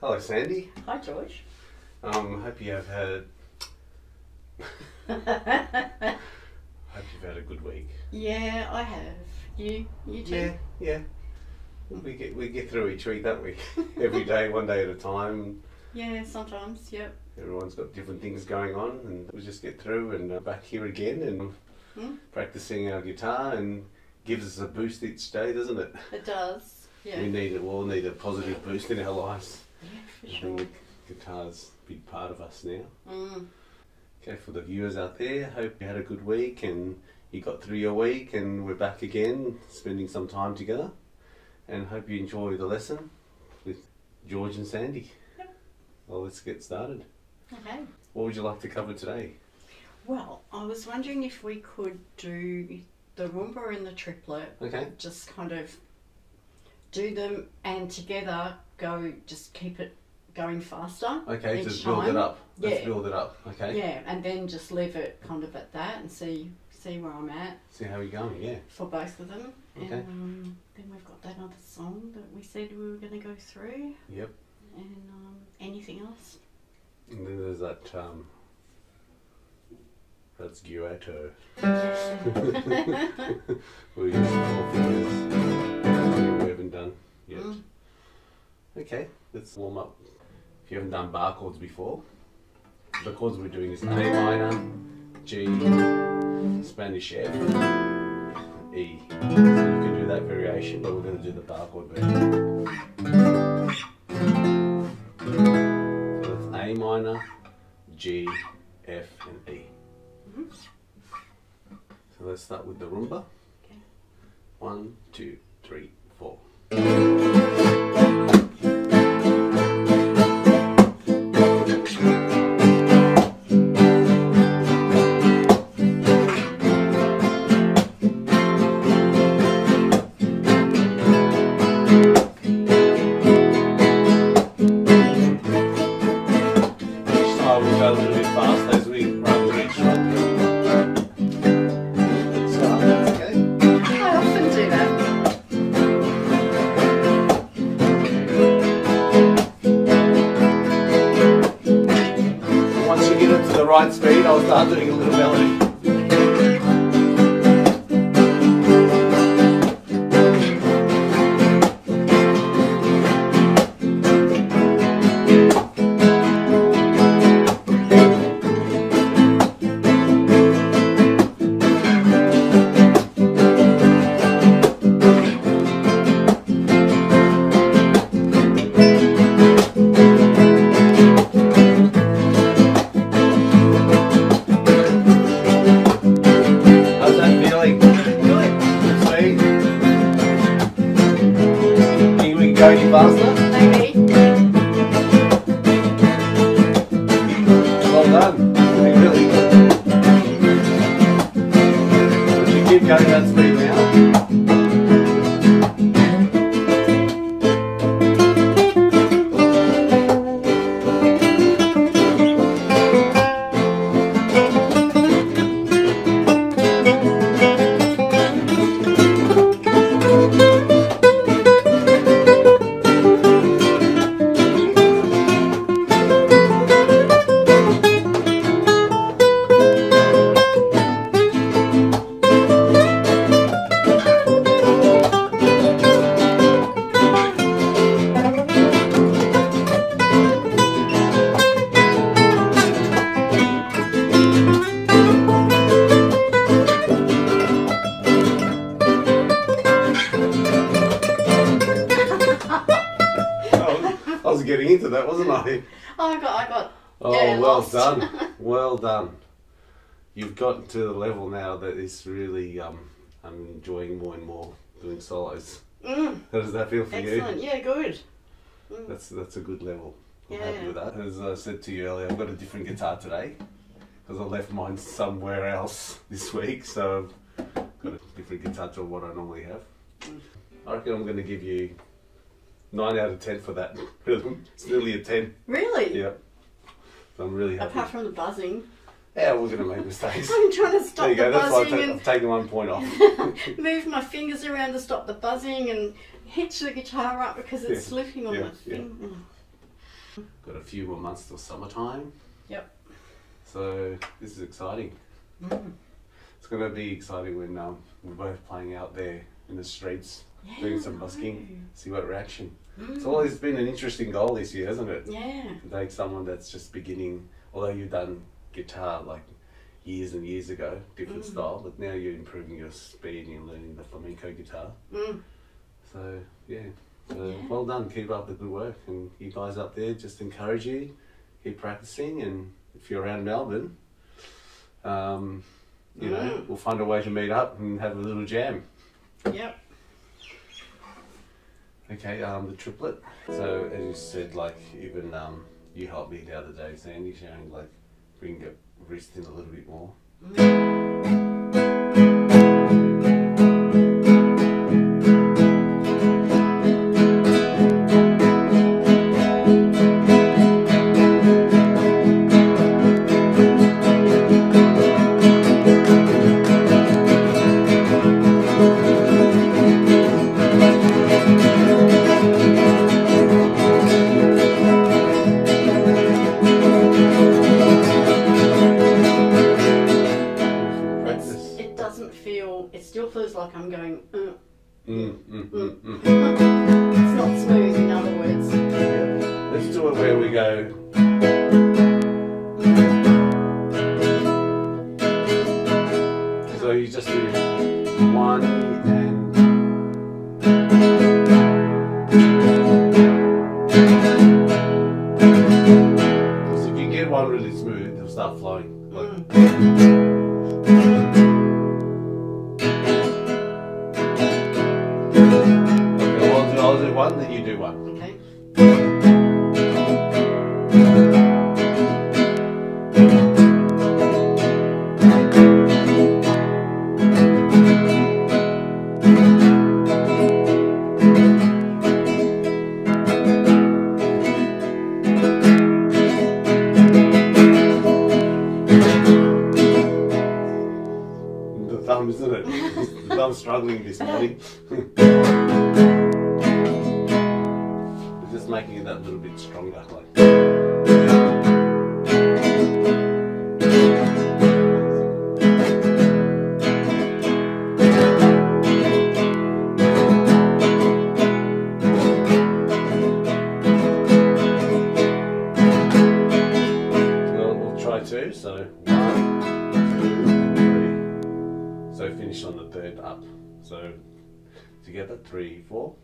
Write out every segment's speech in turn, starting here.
Hello, Sandy. Hi, George. Hope you have had. Hope you've had a good week. Yeah, I have. You too. Yeah. We get through each week, don't we? Every day, one day at a time. Yeah, sometimes. Yep. Everyone's got different things going on, and we just get through and back here again and practicing our guitar, and gives us a boost each day, doesn't it? It does. Yeah. We need it. We all need a positive boost in our lives. Yeah, for sure. The guitar's a big part of us now. Mm. Okay, for the viewers out there, hope you had a good week and you got through your week, and we're back again, spending some time together, and hope you enjoy the lesson with George and Sandy. Yep. Well, let's get started. Okay. What would you like to cover today? Well, I was wondering if we could do the rumba and the triplet. Okay. Just kind of do them and together go, just keep it going faster. Okay, just build it up. Yeah. Let's build it up. Okay. Yeah, and then just leave it kind of at that and see where I'm at. See how we're going, yeah. For both of them. Okay. And then we've got that other song that we said we were going to go through. Yep. And anything else? And then there's that, that's duetto. We just all fingers. We haven't done yet. Mm. Okay, let's warm up. If you haven't done bar chords before, the chords we're doing is A minor, G, Spanish F, E. So you can do that variation, but we're going to do the bar chord version. So that's A minor, G, F, and E. So let's start with the rumba. Okay. 1, 2, 3, 4. Right speed, I'll start doing a little melody. That wasn't I? Oh, I got. Oh, yeah, well done, well done. You've gotten to the level now that it's really. I'm enjoying more and more doing solos. Mm. How does that feel for you? Excellent. Yeah, good. Mm. That's a good level. I'm happy with that. As I said to you earlier, I've got a different guitar today because I left mine somewhere else this week, so I've got a different guitar to what I normally have. Mm. I reckon I'm going to give you 9 out of 10 for that rhythm. It's nearly a 10. Really? Yeah. So I'm really happy. Apart from the buzzing. Yeah, we're going to make mistakes. I'm trying to stop the buzzing. There you go, that's why I've taken 1 point off. Move my fingers around to stop the buzzing and hitch the guitar up because it's slipping on my finger. Got a few more months till summertime. Yep. So this is exciting. Mm. It's going to be exciting when we're both playing out there in the streets, yeah, doing some busking, see what reaction. Mm. It's always been an interesting goal this year, hasn't it? Yeah. Like someone that's just beginning, although you've done guitar like years and years ago, different style, but now you're improving your speed and you're learning the flamenco guitar. Mm. So, yeah. So yeah. Well done, keep up the good work, and you guys up there, just encourage you, keep practicing, and if you're around Melbourne, you know, we'll find a way to meet up and have a little jam. Yep. Okay, the triplet. So as you said, like even you helped me the other day, Sandy, showing like we can get wrist in a little bit more. Mm. It's not smooth, in other words. Yeah. Let's do it where we go. So you just do one and... Because if you get one really smooth, it'll start flowing. Like... That you do one. Okay. The thumb, isn't it? The thumb's struggling this morning. Just making it that little bit stronger, like. Well, we'll try two, so 1, 2, 3. So finish on the third up. So together, 3, 4.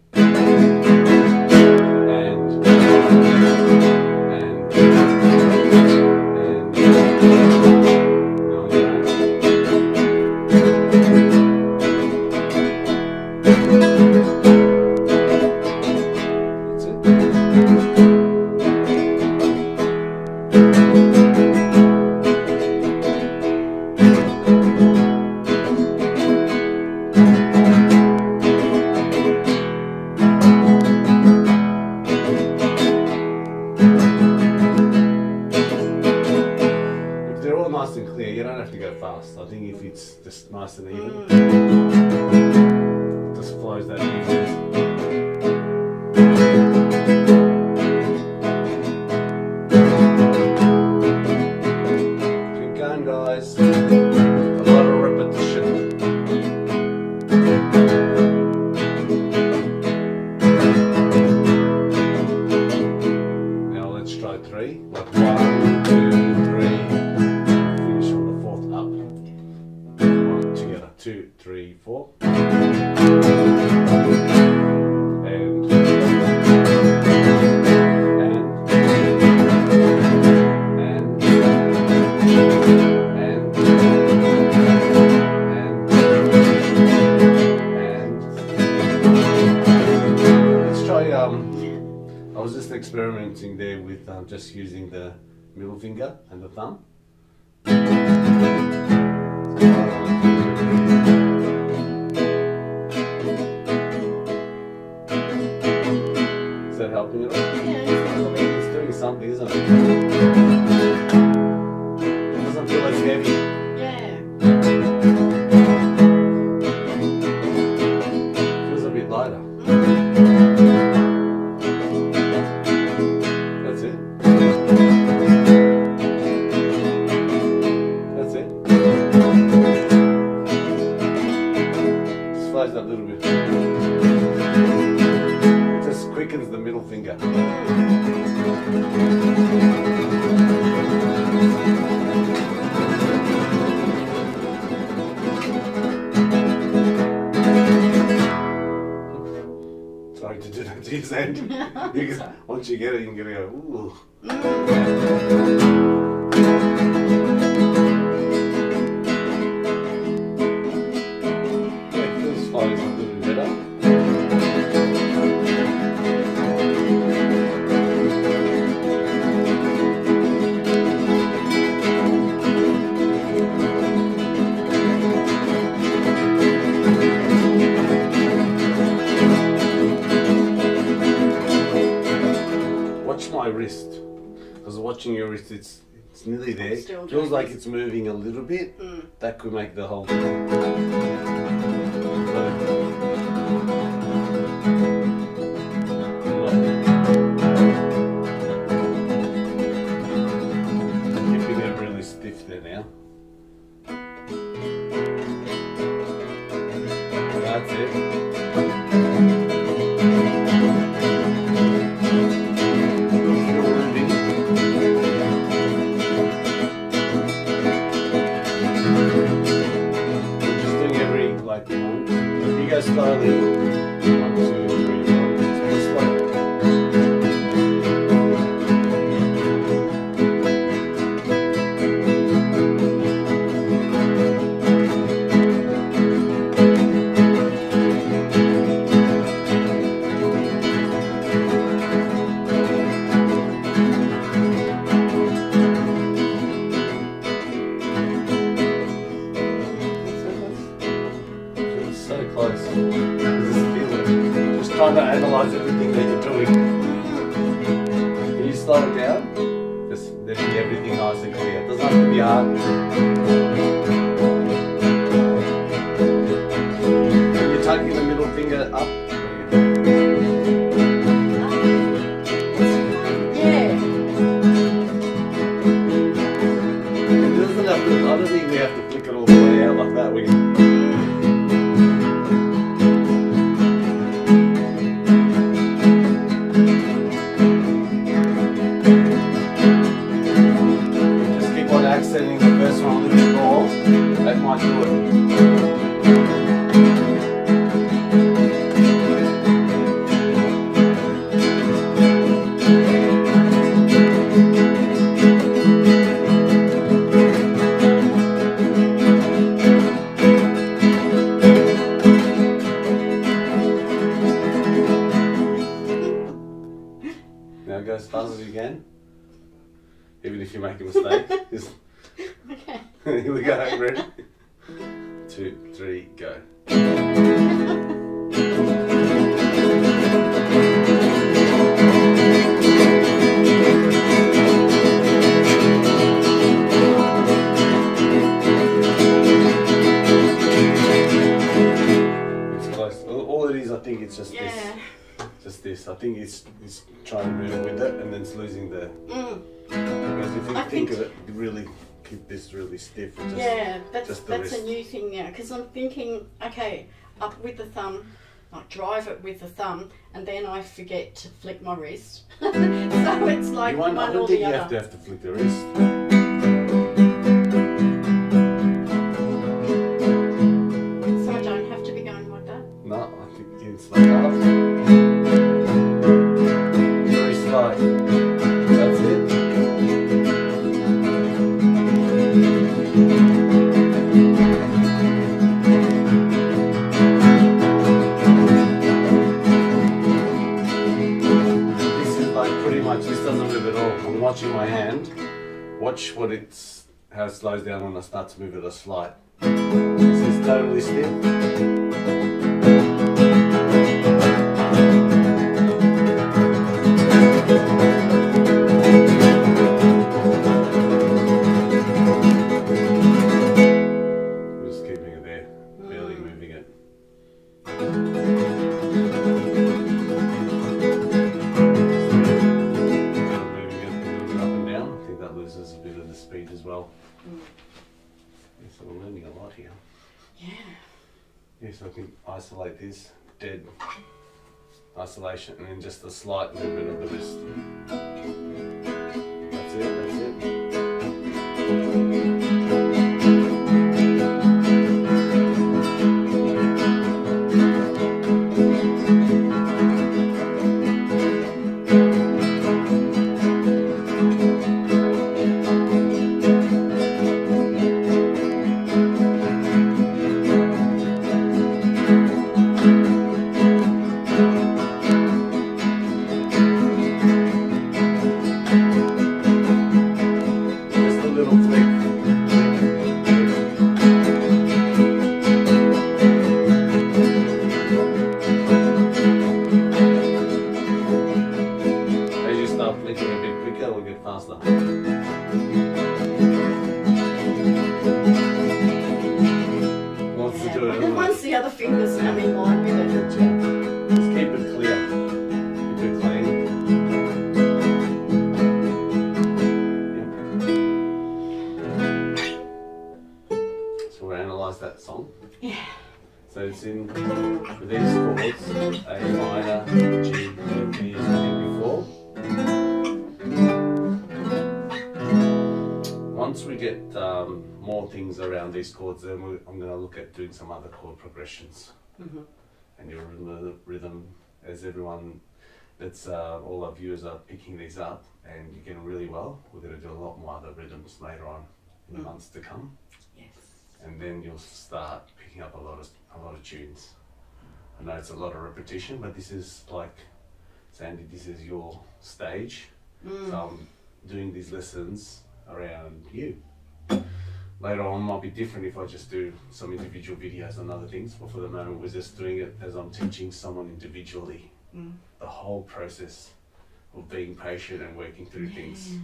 Nice and clear, you don't have to go fast. I think if it's just nice and even, it just flows that easy. Keep going, guys. A lot of repetition. I was just experimenting there with just using the middle finger and the thumb. Is that helping you? Yeah. It's doing something, isn't it? It doesn't feel as heavy. Yeah. It feels a bit lighter. That's it. said. Once you get it, you can get it. Ooh. Yeah, this part is a little better. My wrist, because watching your wrist, it's nearly there. It feels like it's moving a little bit. Mm. That could make the whole thing. You're feeling really stiff there now. That's it. Slowly, 1, 2, 3, 4, just like trying to analyze everything that you're doing. Can you slow it down? Just let me everything nice and clear. It doesn't have to be hard. When you're taking the middle finger up. Yeah. It doesn't have to, I don't think we have to flick it all the way out like that. We can. Accenting the first one a little bit more, that might do it. Now go as fast as you can, even if you make a mistake. Just okay. Here we go. Ready? 2, 3, go. It's close. All it is, I think, it's just this. Just this. I think it's trying to move with it, and then it's losing the. Because if you think of it, really. Keep this really stiff. Just, yeah, that's a new thing now, because I'm thinking, okay, up with the thumb, like drive it with the thumb, and then I forget to flick my wrist. So it's like you one or the other. You have to flick the wrist. So I don't have to be going like that? No, I think it's like that. Very slow. Watching my hand, watch what how it slows down when I start to move it a slight. This is totally stiff. I'm just keeping it there, barely moving it. Loses a bit of the speed as well. Mm. Yeah, so we're learning a lot here. Yeah. Yeah, so I can isolate this, dead isolation, and then just a slight movement of the wrist. That's it, that's it. kill, we get faster. Wants to do it. I don't want to see other fingers coming on with it, don't you? Just keep it clear. Keep it clean. Yep. So we'll analyse that song. Yeah. So it's in with these chords, A minor, G, we've used it before. Once we get more things around these chords, then I'm going to look at doing some other chord progressions. Mm-hmm. And your rhythm, as everyone that's all our viewers are picking these up and you get really well, we're going to do a lot more other rhythms later on in the months to come. Yes. And then you'll start picking up a lot of tunes. I know it's a lot of repetition, but this is like, Sandy, this is your stage. Mm. So I'm doing these lessons around you. Later on might be different if I just do some individual videos and other things, but for the moment we're just doing it as I'm teaching someone individually. Mm. The whole process of being patient and working through things.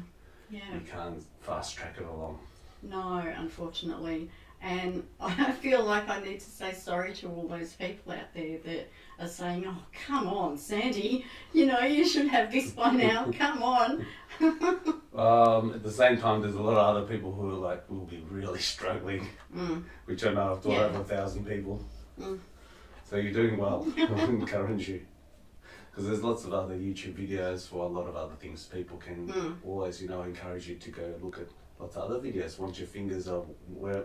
Yeah. You can't fast track it along. No, unfortunately. And I feel like I need to say sorry to all those people out there that are saying, oh, come on, Sandy, you know, you should have this by now, come on. At the same time, there's a lot of other people who are like, we'll be really struggling, which I know I've taught over 1,000 people. Mm. So you're doing well, I encourage you. Because there's lots of other YouTube videos for a lot of other things. People can always, you know, encourage you to go look at lots of other videos. Once your fingers are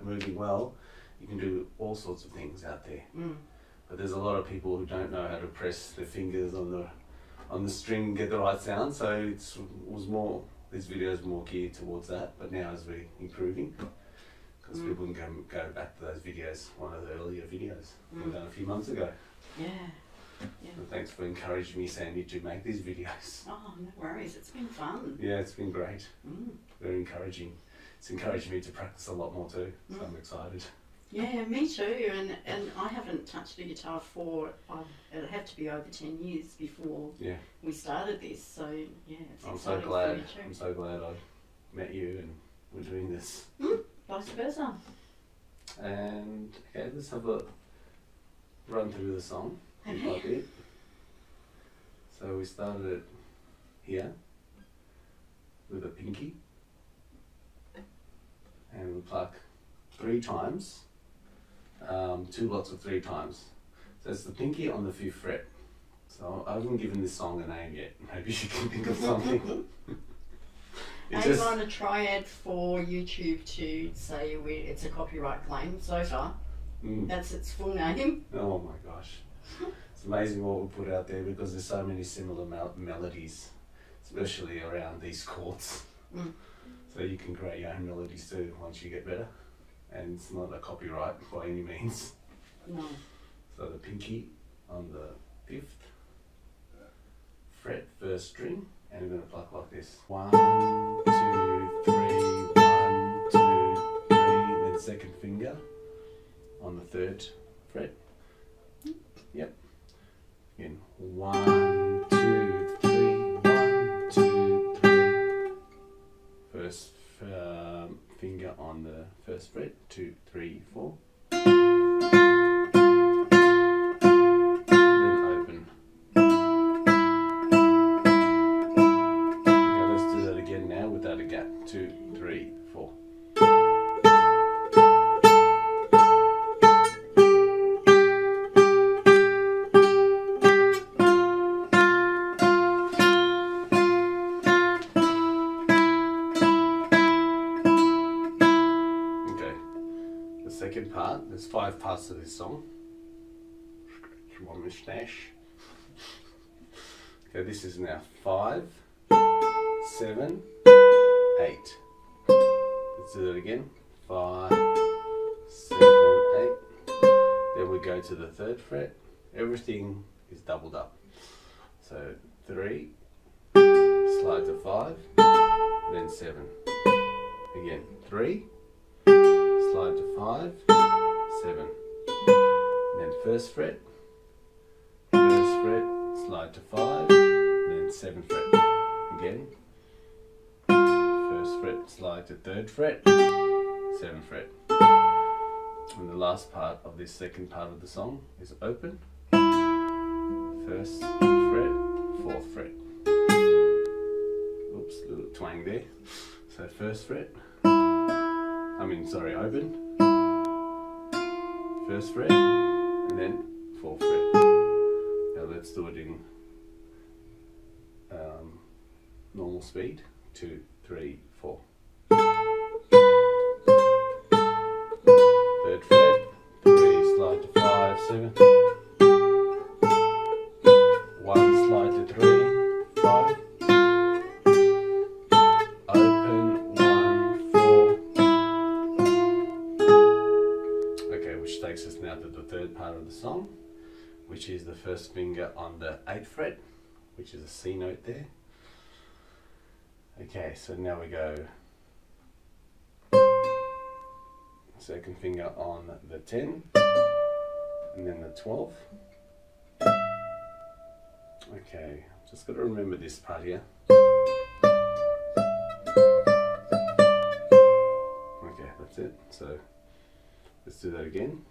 moving well, you can do all sorts of things out there. Mm. But there's a lot of people who don't know how to press their fingers on the string, get the right sound. So this video is more geared towards that. But now as we're improving, because people can go back to those videos, one of the earlier videos we've done a few months ago. Yeah. Yeah. So thanks for encouraging me, Sandy, to make these videos. Oh, no worries. It's been fun. Yeah, it's been great. Mm. Very encouraging. It's encouraging me to practice a lot more too, so I'm excited. Yeah, me too. And I haven't touched a guitar for, it'll have to be over 10 years before we started this. So, yeah, it's exciting. I'm so glad I met you and we're doing this. Mm. Vice versa. And, okay, let's have a run through the song. Okay. So we started it here with a pinky and we pluck 3 times, 2 lots of 3 times. So it's the pinky on the 5th fret. So I haven't given this song a name yet, maybe you can think of something. I'm on a triad for YouTube to say it's a copyright claim so far. Mm. That's its full name. Oh my gosh. It's amazing what we put out there because there's so many similar melodies, especially around these chords. Mm. So you can create your own melodies too once you get better, and it's not a copyright by any means. No. So the pinky on the 5th fret, 1st string, and we're going to pluck like this. 1, 2, 3, 1, 2, 3, then 2nd finger on the 3rd fret. Yep. Again. 1, 2, 3, 1, 2, 3. 1st finger on the 1st fret. 2, 3, 4. Then open. Okay, let's do that again now without a gap. 2, 3, 4. There's 5 parts of this song. One moustache. Okay, this is now 5, 7, 8. Let's do that again. 5, 7, 8. Then we go to the 3rd fret. Everything is doubled up. So 3, slide to 5, then 7. Again, 3, slide to 5. 7. And then 1st fret, 1st fret, slide to 5, and then 7th fret. Again, fret slide to 3rd fret, 7th fret. And the last part of this second part of the song is open, 1st fret, 4th fret. Oops, a little twang there. So 1st fret, open, 1st fret, and then 4th fret. Now let's do it in normal speed, 2, 3, 4. 3rd fret, 3 slide to 5, 7. 1 slide to 3, 5. Open, 1, 4. Okay, which takes us now to the third part of the song, which is the first finger on the 8th fret, which is a C note there. Okay, so now we go 2nd finger on the 10, and then the 12. Okay, just got to remember this part here. Okay, that's it. So let's do that again.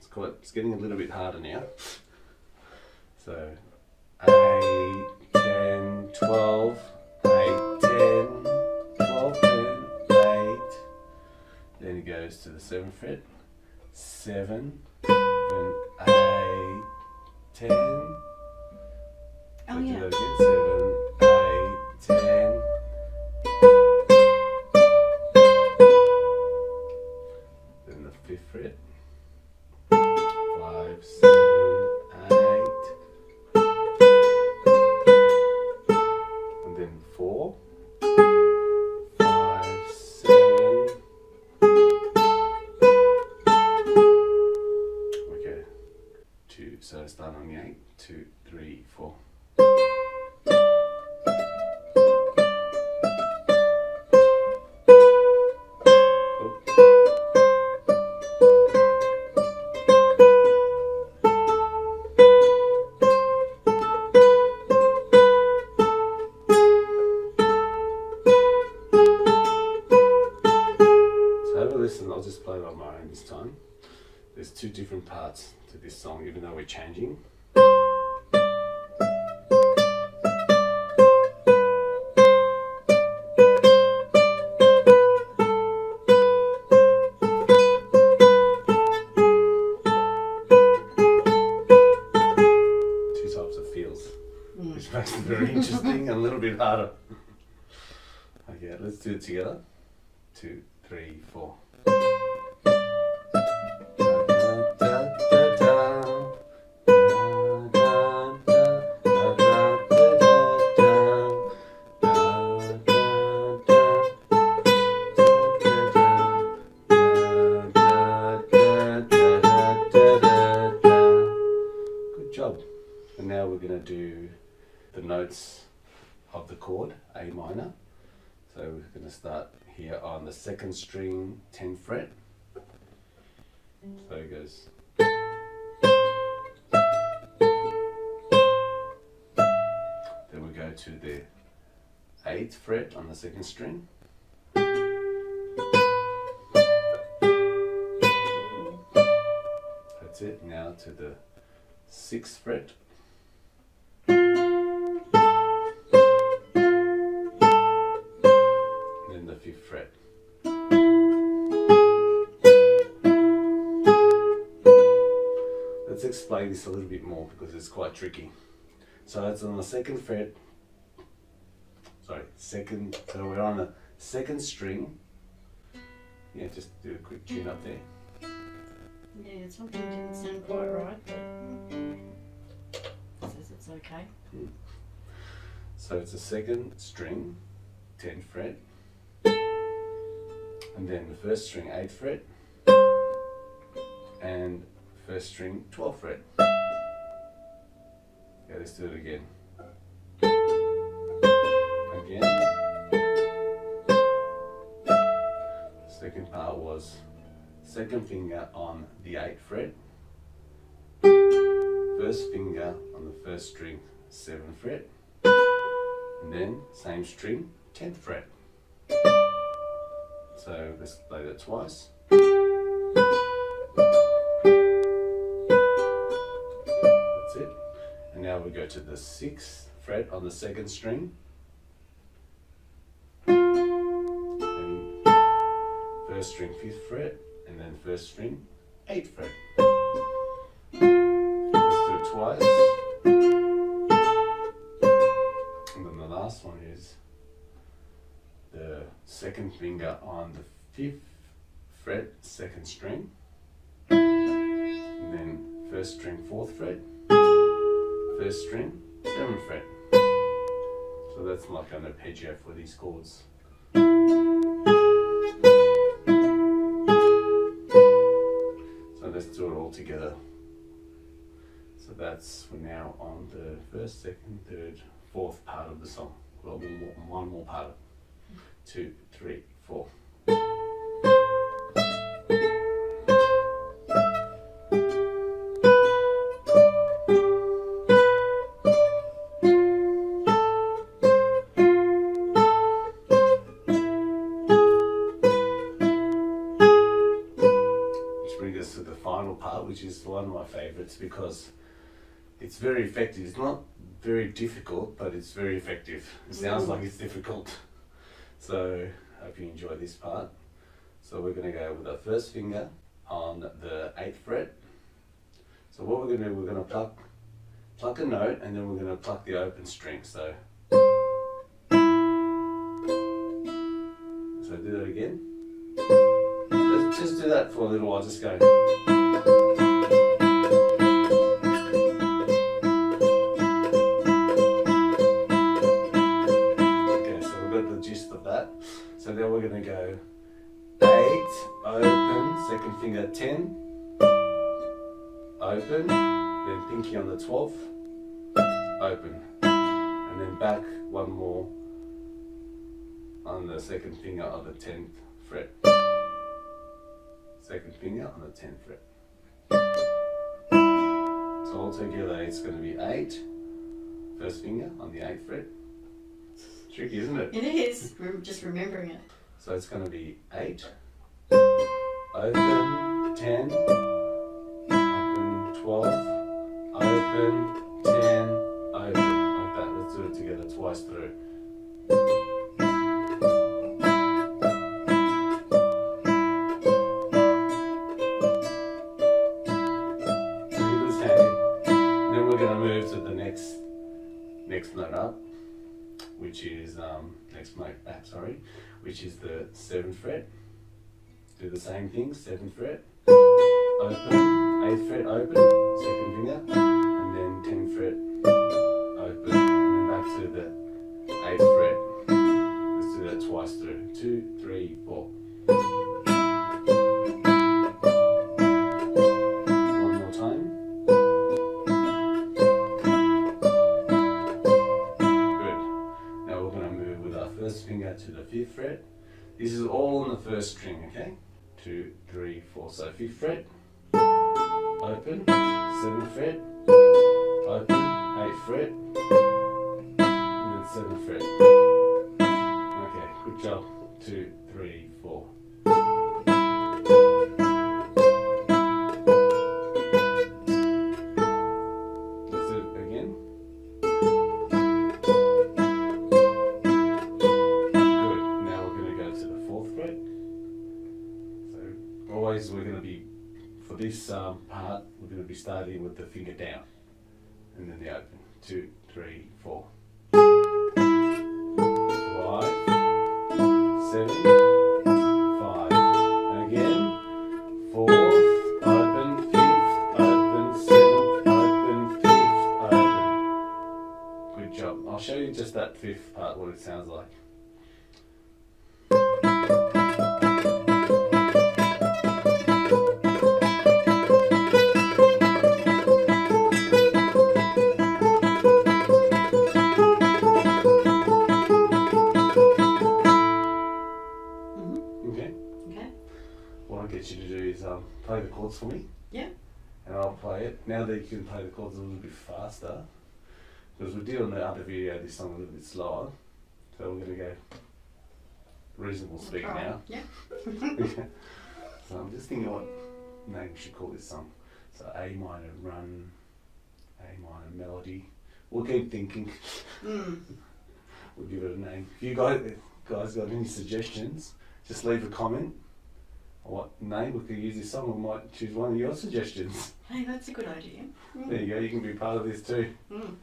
It's getting a little bit harder now. So 8, 10, 12, 8, 10. Then it goes to the 7th fret, 7, and 8, 10. Let's do that again, 7, 8, 10. Then the 5th fret, 5, 7, 8. And then 4. So start on the 8, 2, 3, 4. So have a listen, I'll just play it on my own this time. There's two different parts to this song, even though we're changing. Two types of feels, which makes it very interesting and a little bit harder. Okay, let's do it together. 2, 3, 4. And now we're going to do the notes of the chord A minor. So we're going to start here on the 2nd string, 10th fret. So it goes. Then we go to the 8th fret on the 2nd string. That's it. Now to the 6th fret. Then the 5th fret. Let's explain this a little bit more because it's quite tricky. So it's on the 2nd fret. So we're on the 2nd string. Yeah, just do a quick tune up there. Yeah, it didn't sound quite right, but says it's okay. Yeah. So it's the 2nd string, 10th fret, and then the 1st string, 8th fret, and 1st string, 12th fret. Yeah, let's do it again. The second part was 2nd finger on the 8th fret, 1st finger on the 1st string, 7th fret, and then same string, 10th fret. So let's play that twice. That's it. And now we go to the 6th fret on the 2nd string. Then 1st string 5th fret, and then 1st string 8th fret. Let's do it twice. And then the last one is the 2nd finger on the 5th fret, 2nd string, and then 1st string 4th fret, 1st string 7th fret. So that's like an arpeggio for these chords. So let's do it all together. So that's, we're now on the 1st, 2nd, 3rd, 4th part of the song. Well, one more part of it. 2, 3, 4. Which brings us to the final part, which is one of my favorites because it's very effective. It's not very difficult, but it's very effective. It sounds like it's difficult. So, hope you enjoy this part. So we're going to go with our 1st finger on the 8th fret. So what we're going to do, we're going to pluck a note, and then we're going to pluck the open string. So do that again. Let's just do that for a little while, just go. So then we're going to go 8, open, 2nd finger 10, open, then pinky on the 12th, open, and then back one more on the 2nd finger of the 10th fret, 2nd finger on the 10th fret. So all together it's going to be 8, 1st finger on the 8th fret. Tricky, isn't it? It is. We're just remembering it. So it's going to be 8, open, 10, open, 12, open, 10, open, like that. Let's do it together twice through. Then we're going to move to the next note up, which is next note back, sorry, which is the 7th fret. Do the same thing, 7th fret, open, 8th fret, open, 2nd finger, and then 10th fret, open, and then back to the 8th fret. Let's do that twice through. 2, 3, 4. One more time. Finger to the 5th fret. This is all on the 1st string, okay? 2, 3, 4. So 5th fret, open, 7th fret, open, 8th fret, and then 7th fret. Okay, good job. 2, 3, 4. Let's do it again. We're going to be, for this part, we're going to be starting with the finger down and then the open. 2, 3, 4. 5, 7, 5. And again, 4th, open, 5th, open, 7th, open, 5th, open. Good job. I'll show you just that 5th part, what it sounds like. Play the chords for me. Yeah. And I'll play it. Now that you can play the chords a little bit faster, because we did on the other video this song a little bit slower. So we're going to go. reasonable speed now. Yeah. So I'm just thinking what name we should call this song. So A minor run, A minor melody. We'll keep thinking. Mm. We'll give it a name. If you guys got any suggestions, just leave a comment. What name we could use this song, we might choose one of your suggestions. Hey, that's a good idea. Mm. There you go, you can be part of this too. Mm.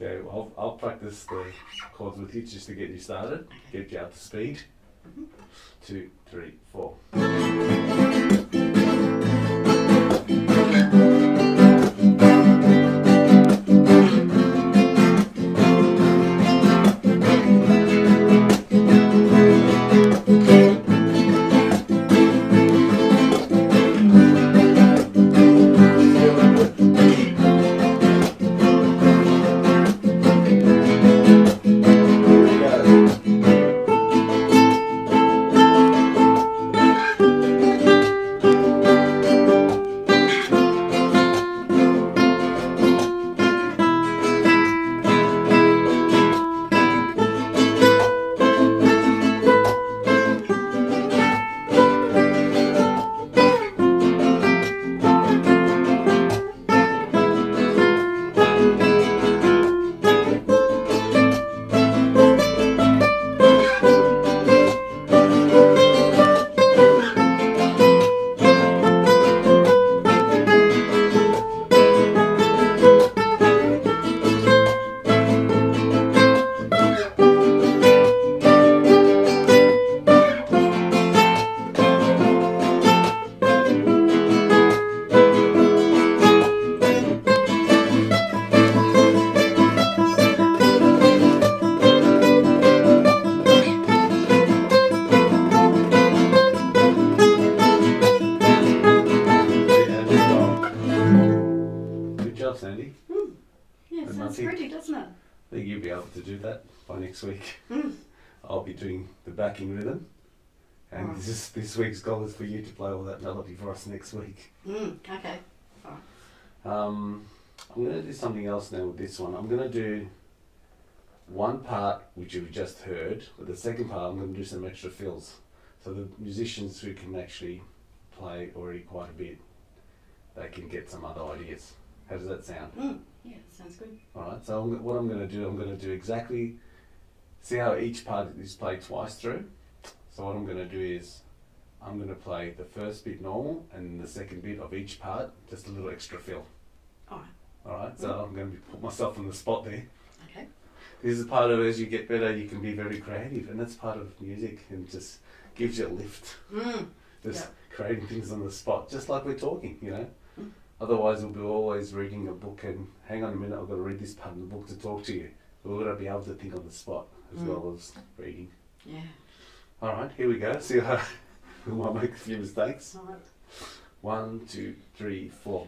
Okay, well, I'll practice the chords with you just to get you started, get you up to speed. Mm-hmm. 2, 3, 4. I think you'll be able to do that by next week. Mm. I'll be doing the backing rhythm, and right. this week's goal is for you to play all that melody for us next week. Mm. Okay. Right. I'm going to do something else now with this one. I'm going to do one part which you've just heard, but the second part I'm going to do some extra fills. So the musicians who can actually play already quite a bit, they can get some other ideas. How does that sound? Mm. Yeah, sounds good. Alright, so what I'm going to do, exactly, see how each part is played twice through. So what I'm going to do is, I'm going to play the first bit normal, and the second bit of each part, just a little extra fill. Alright. Alright, so I'm going to put myself on the spot there. Okay. This is part of, as you get better, you can be very creative, and that's part of music, and just gives you a lift. Mm. Just creating things on the spot, just like we're talking, you know. Otherwise, we'll be always reading a book and, hang on a minute, I've got to read this part of the book to talk to you. We've got to be able to think on the spot as well as reading. Yeah. All right, here we go. See how we might make a few mistakes. All right. 1, 2, 3, 4.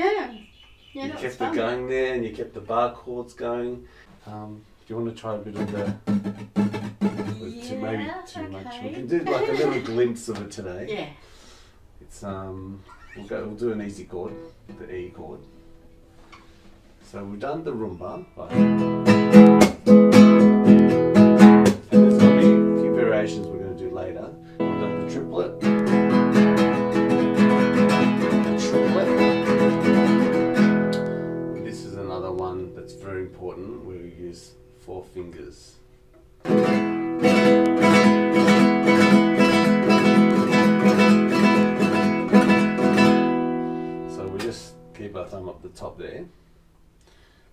Yeah. You kept it going there, and you kept the bar chords going. Do you want to try a bit of the? Maybe too much. We can do like a little glimpse of it today. Yeah. It's We'll do an easy chord, the E chord. So we've done the rumba. And there's going to be a few variations we're going to do later. We've done the triplet. This is another one that's very important. We'll use four fingers. So we just keep our thumb up the top there.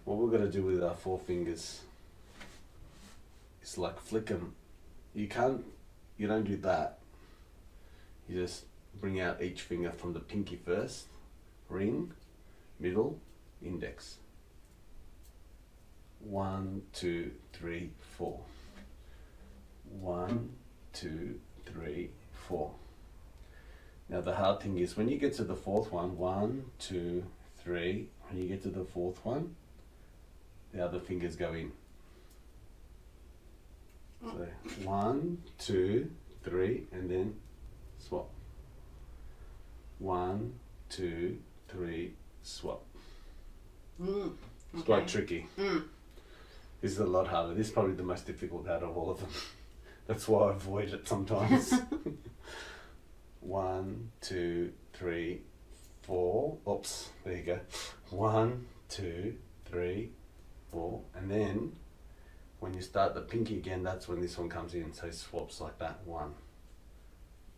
What we're going to do with our four fingers is like flick them. You don't do that. You just bring out each finger from the pinky first, ring, middle, index. 1, 2, 3, 4. 1, 2, 3, 4. Now the hard thing is when you get to the fourth one, 1, 2, 3, when you get to the fourth one, the other fingers go in. So 1, 2, 3, and then swap. 1, 2, 3, swap. Okay. It's quite tricky. This is a lot harder. This is probably the most difficult out of all of them. That's why I avoid it sometimes. 1, 2, 3, 4. Oops, there you go. 1, 2, 3, 4, and then when you start the pinky again, that's when this one comes in, so swaps like that. 1,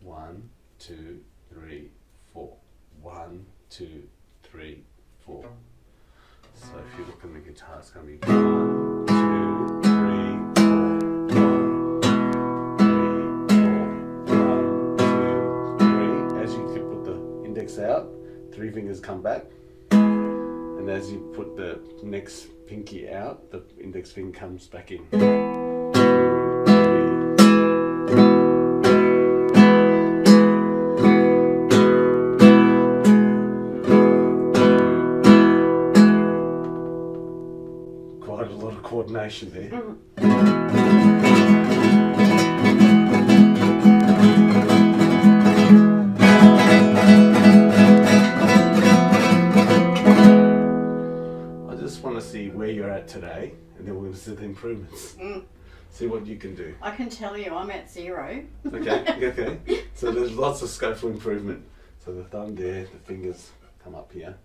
1, 2, 3, 4. 1, 2, 3, 4. So if you look at the guitar, it's going to be 1, 2, 3, 4, 1, 2, 3. As you put the index out, three fingers come back. And as you put the next pinky out, the index finger comes back in. Quite a lot of coordination there. Today, and then we're going to see the improvements. See what you can do. I can tell you, I'm at 0. Okay. So there's lots of scope for improvement. So the thumb there, the fingers come up here.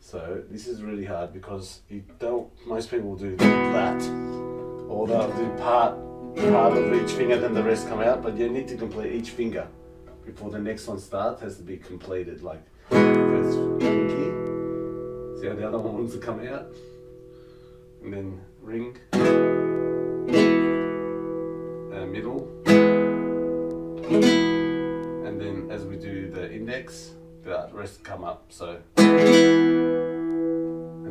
So this is really hard because you don't. Most people do that, or they'll do part of each finger, then the rest come out. But you need to complete each finger before the next one starts. Has to be completed. Like first pinky. See how the other ones come out. And then ring, middle, and then as we do the index, the rest come up, so, and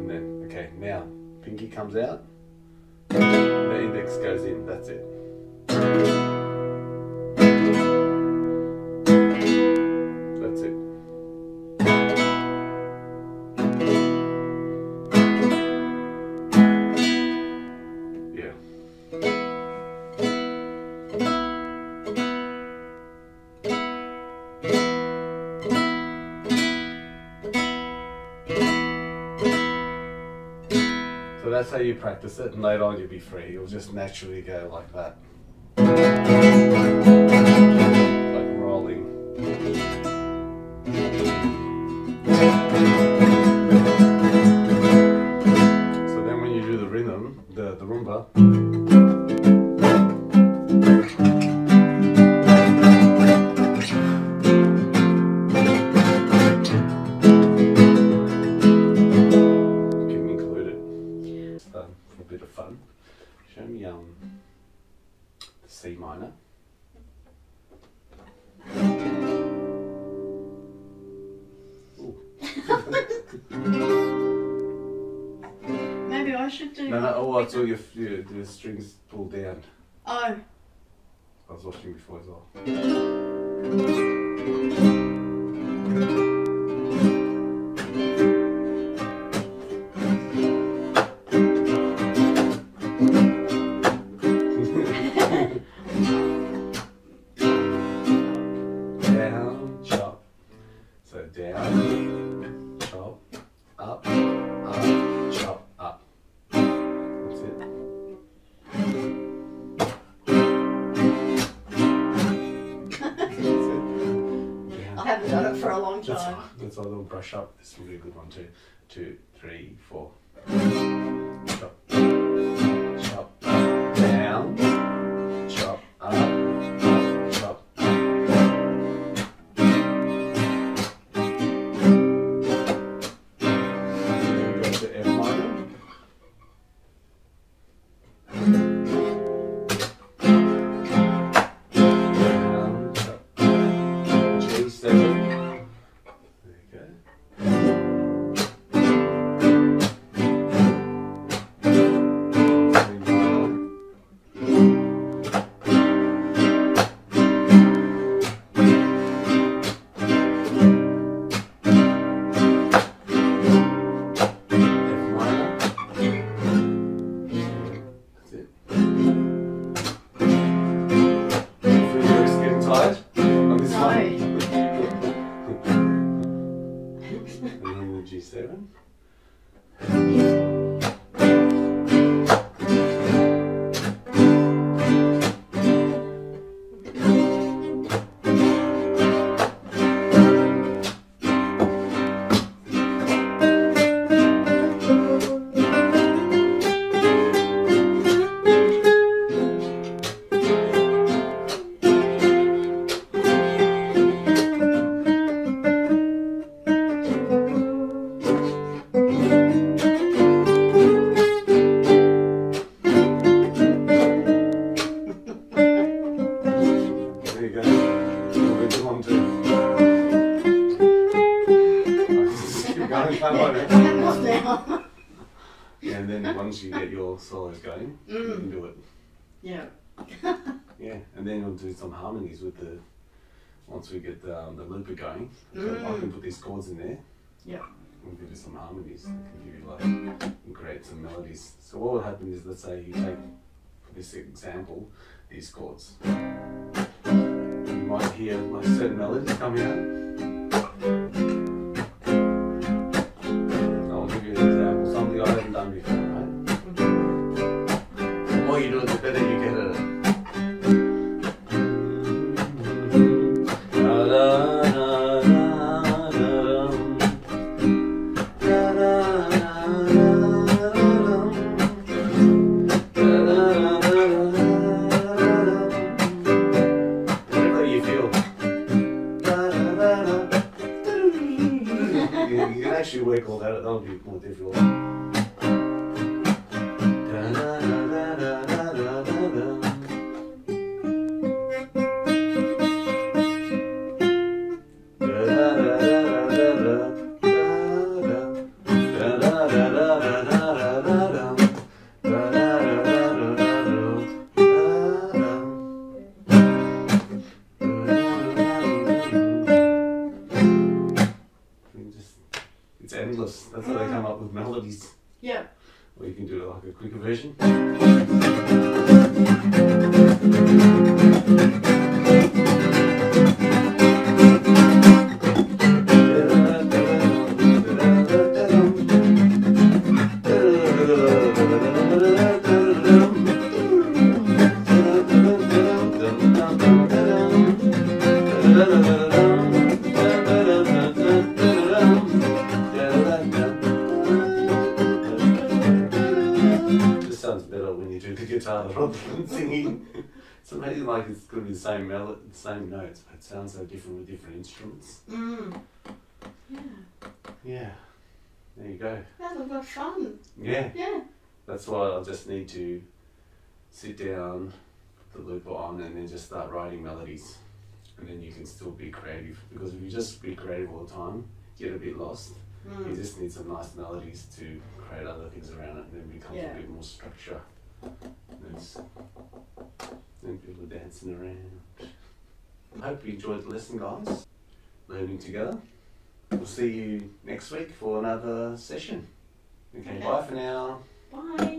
then, okay, now, pinky comes out, the index goes in, that's it. That's it. That's how you practice it, and later on you'll be free. You'll just naturally go like that. Like rolling. So then when you do the rhythm, the rumba, C minor. Maybe I should do. No. Oh, I saw your strings pull down. Oh. I was watching before as well. and so they'll brush up. This is a really good one. 2, 2, 3, 4. Chop, chop, down, chop, up, chop. Then we go to F minor. Down, chop. G7. G7. And then once you get your solos going, you can do it. Yeah. Yeah, and then you'll do some harmonies with the, once we get the looper going, I can put these chords in there. Yeah. We can do some harmonies. I can give you like, create some melodies. So what will happen is, let's say you take, for this example, these chords. You might hear like certain melodies coming out. You can actually work all that, that'll be more difficult. It's endless. That's how they come up with melodies. Yeah. Or you can do like a quicker version. Rather than singing. It's amazing, like it's going to be the same melody, same notes, but it sounds so different with different instruments. Yeah. Yeah. There you go. That's a lot of fun. Yeah. Yeah. That's why I just need to sit down, put the looper on, and then just start writing melodies. And then you can still be creative. Because if you just be creative all the time, you get a bit lost. You just need some nice melodies to create other things around it, and then it becomes a bit more structure. Nice. And people are dancing around. I hope you enjoyed the lesson, guys. Learning together. We'll see you next week for another session. Okay, bye for now. Bye.